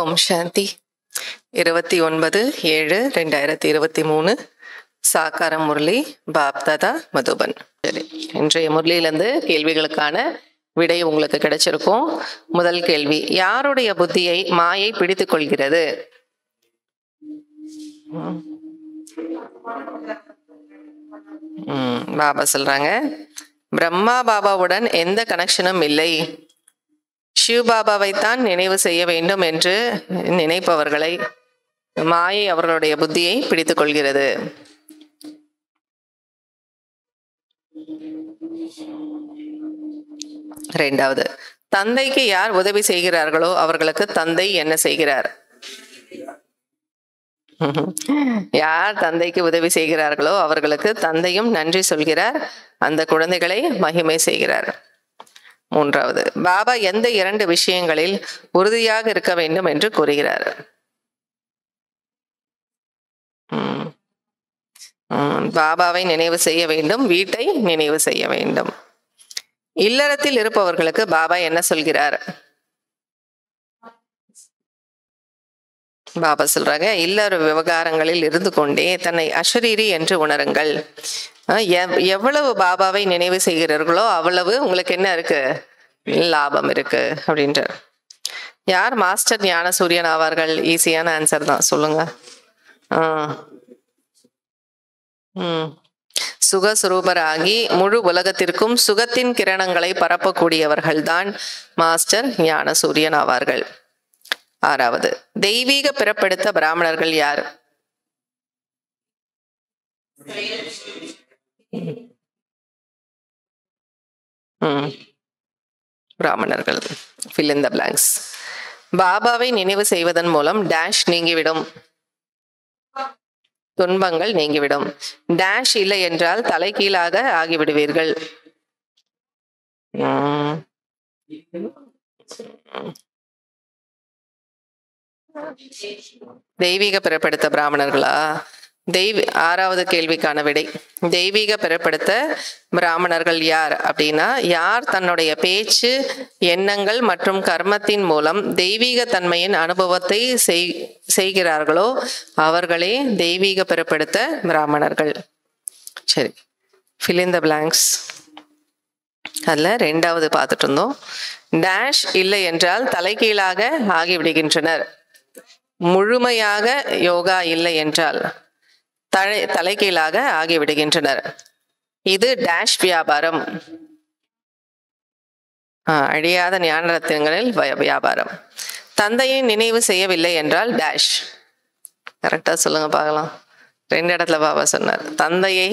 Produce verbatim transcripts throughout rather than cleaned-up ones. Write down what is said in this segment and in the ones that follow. Om Shanti. Iravati onbadu ஏழு ரெண்டாயிரத்தி இருபத்தி மூணு சாகார முரளி பாப்தாதா மதுபன். இன்றைய முரளியிலிருந்து கேள்விகளுக்கான விடை உங்களுக்கு கிடைச்சிருக்கும். முதல் கேள்வி, யாருடைய புத்தியை மாயை பிடித்துக் கொள்கிறது? பாபா சொல்றாங்க, பிரம்மா பாபாவுடன் எந்த கனெக்ஷனும் இல்லை. சிவ் பாபாவைத்தான் நினைவு செய்ய வேண்டும் என்று நினைப்பவர்களை மாயை அவர்களுடைய புத்தியை பிடித்துக் கொள்கிறது. இரண்டாவது, தந்தைக்கு யார் உதவி செய்கிறார்களோ அவர்களுக்கு தந்தை என்ன செய்கிறார்? யார் தந்தைக்கு உதவி செய்கிறார்களோ அவர்களுக்கு தந்தையும் நன்றி சொல்கிறார், அந்த குழந்தைகளை மகிமை செய்கிறார். மூன்றாவது, பாபா எந்த இரண்டு விஷயங்களில் உறுதியாக இருக்க வேண்டும் என்று கூறுகிறார்? பாபாவை நினைவு செய்ய வேண்டும், வீட்டை நினைவு செய்ய வேண்டும். இல்லறத்தில் இருப்பவர்களுக்கு பாபா என்ன சொல்கிறார்? பாபா சொல்றாங்க, இல்லற விவகாரங்களில் இருந்து கொண்டே தன்னை அஷரீரி என்று உணருங்கள். எவ்வளவு பாபாவை நினைவு செய்கிறீர்களோ அவ்வளவு உங்களுக்கு என்ன இருக்கு? லாபம் இருக்கு அப்படின்ற. யார் மாஸ்டர் ஞான சூரியன் ஆவார்கள்? ஈஸியான ஆன்சர் தான், சொல்லுங்க. ஆஹ் உம் சுகஸ்வரூபராகி முழு உலகத்திற்கும் சுகத்தின் கிரணங்களை பரப்பக்கூடியவர்கள் தான் மாஸ்டர் ஞான சூரியன் ஆவார்கள். ஆறாவது, தெய்வீக பிறப்பெடுத்த பிராமணர்கள் யார்? பிராமணர்கள். fill in the blanks. பாபாவை நினைவு செய்வதன் மூலம் டேஷ் நீங்கிவிடும், துன்பங்கள் நீங்கிவிடும். டேஷ் இல்லை என்றால் தலை கீழாக ஆகிவிடுவீர்கள். தெய்வீக பிறப்படுத்த பிராமணர்களா? தெய்வ ஆறாவது கேள்விக்கான விடை, தெய்வீக பிறப்படுத்த பிராமணர்கள் யார் அப்படின்னா, யார் தன்னுடைய பேச்சு, எண்ணங்கள் மற்றும் கர்மத்தின் மூலம் தெய்வீக தன்மையின் அனுபவத்தை செய்கிறார்களோ அவர்களே தெய்வீக பிறப்படுத்த பிராமணர்கள். சரி, fill in the blanks. அதுல ரெண்டாவது பார்த்துட்டு இருந்தோம், டேஷ் இல்லை என்றால் தலைகீழாக ஆகிவிடுகின்றனர். முழுமையாக யோகா இல்லை என்றால் தலை தலைகீழாக ஆகிவிடுகின்றனர். இது டேஷ் வியாபாரம், அழியாத ஞான ரத்தினங்களில் வியாபாரம். தந்தையை நினைவு செய்யவில்லை என்றால் டேஷ். கரெக்டா சொல்லுங்க பார்க்கலாம். ரெண்டு இடத்துல பாபா சொன்னார், தந்தையை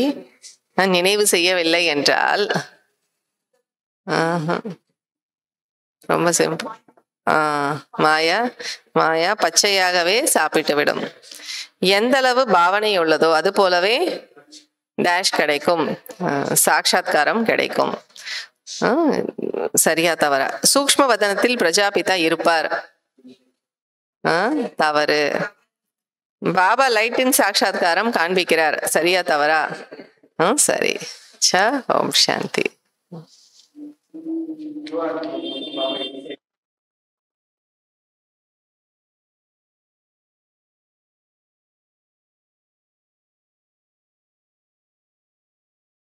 நினைவு செய்யவில்லை என்றால். ரொம்ப சிம்பிள். ஆஹ் மாயா மாயா பச்சையாகவே சாப்பிட்டு விடும். எந்த அளவு பாவனை உள்ளதோ அது போலவே டேஷ் கிடைக்கும், சாட்சாத்காரம் கிடைக்கும். சரியா தவறா? சூக்ஷ்ம வதனத்தில் பிரஜாபிதா இருப்பார். ஆஹ் தவறு. பாபா லைட்டின் சாட்சாத்காரம் காண்பிக்கிறார். சரியா தவறா? ஆஹ் சரி. ஓம் சாந்தி.